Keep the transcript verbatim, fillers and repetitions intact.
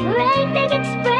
Great big experience.